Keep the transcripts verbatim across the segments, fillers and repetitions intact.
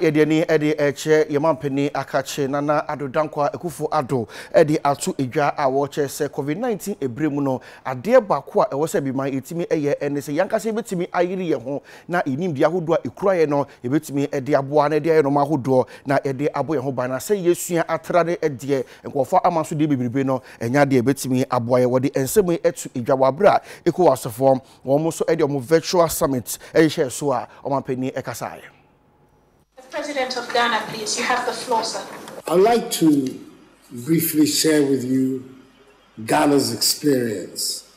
Ediani Eddie Eche, Yamampeni Akache, Nana Ado Dankwa, Ekufu Ado, Eddie Atu Eja, our watcher, say COVID nineteen, a Brimuno, a dear Bakwa, a was a be my itimi, a and say Yankasi bit to me, I hear home, now in India who do a cry no, a bit to me, a dear Buana, dear no mahu door, now a dear Abu Hobana, say yes, you are trading a dear, and go for Amasu de Bibino, and Yadia bit to me, a boy, what the Ensemi Etu Ejawabra, Equas form, almost Edio virtual summit, Eche Sua, Omampeni Ekasai. President of Ghana, please, you have the floor, sir. I'd like to briefly share with you Ghana's experience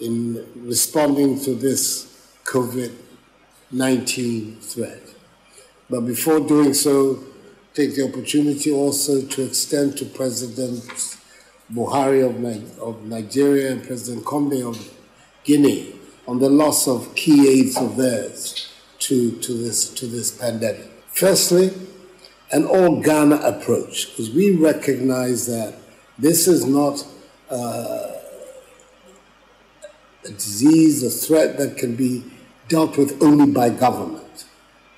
in responding to this COVID nineteen threat. But before doing so, take the opportunity also to extend to President Buhari of, Ni of Nigeria and President Condé of Guinea on the loss of key aides of theirs to, to, this, to this pandemic. Firstly, an all-Ghana approach, because we recognize that this is not uh, a disease, a threat that can be dealt with only by government.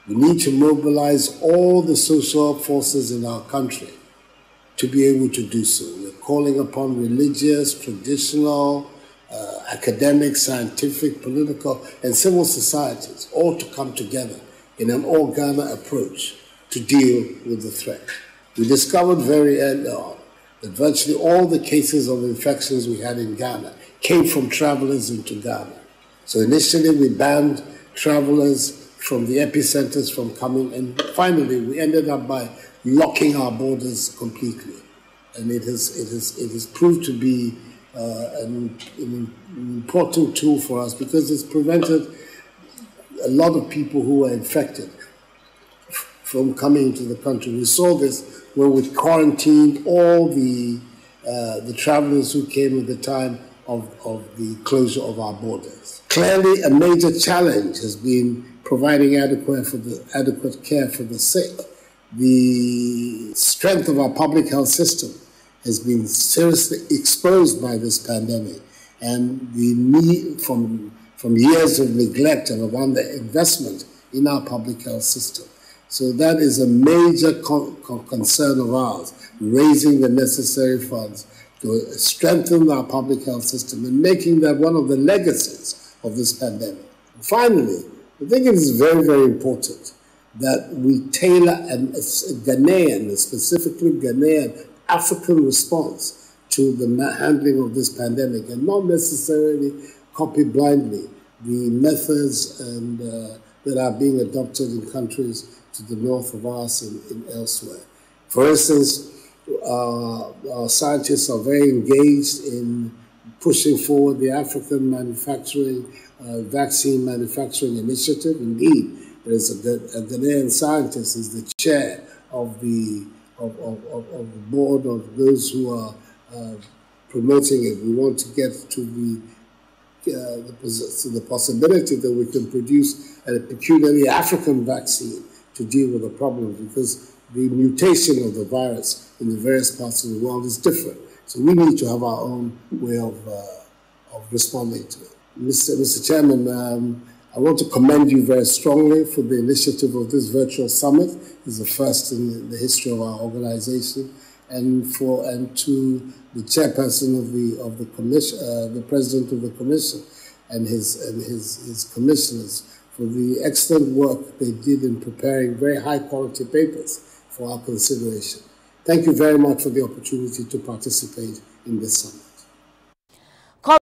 We need to mobilize all the social forces in our country to be able to do so. We're calling upon religious, traditional, uh, academic, scientific, political, and civil societies all to come together in an all-Ghana approach to deal with the threat. We discovered very early on that virtually all the cases of infections we had in Ghana came from travelers into Ghana. So initially we banned travelers from the epicenters from coming, and finally we ended up by locking our borders completely. And it has, it has, it has proved to be uh, an, an important tool for us because it's prevented a lot of people who were infected from coming to the country. We saw this when we quarantined all the uh, the travelers who came at the time of, of the closure of our borders. Clearly, a major challenge has been providing adequate for the adequate care for the sick. The strength of our public health system has been seriously exposed by this pandemic, and the need from from years of neglect and of underinvestment in our public health system. So that is a major con con concern of ours, raising the necessary funds to strengthen our public health system and making that one of the legacies of this pandemic. Finally, I think it is very, very important that we tailor an, a Ghanaian, a specifically Ghanaian African response to the handling of this pandemic, and not necessarily copy blindly the methods and, uh, that are being adopted in countries to the north of us and, and elsewhere. For instance, uh, our scientists are very engaged in pushing forward the African manufacturing, uh, vaccine manufacturing initiative. Indeed, there is a, a Ghanaian scientist is the chair of the, of, of, of, of the board of those who are uh, promoting it. We want to get to the Uh, the, pos the possibility that we can produce a peculiarly African vaccine to deal with the problem, because the mutation of the virus in the various parts of the world is different. So we need to have our own way of, uh, of responding to it. Mister Mister Chairman, um, I want to commend you very strongly for the initiative of this virtual summit. It's the first in the history of our organization. And for and to the chairperson of the of the commission, uh, the president of the commission, and his and his his commissioners for the excellent work they did in preparing very high quality papers for our consideration. Thank you very much for the opportunity to participate in this summit.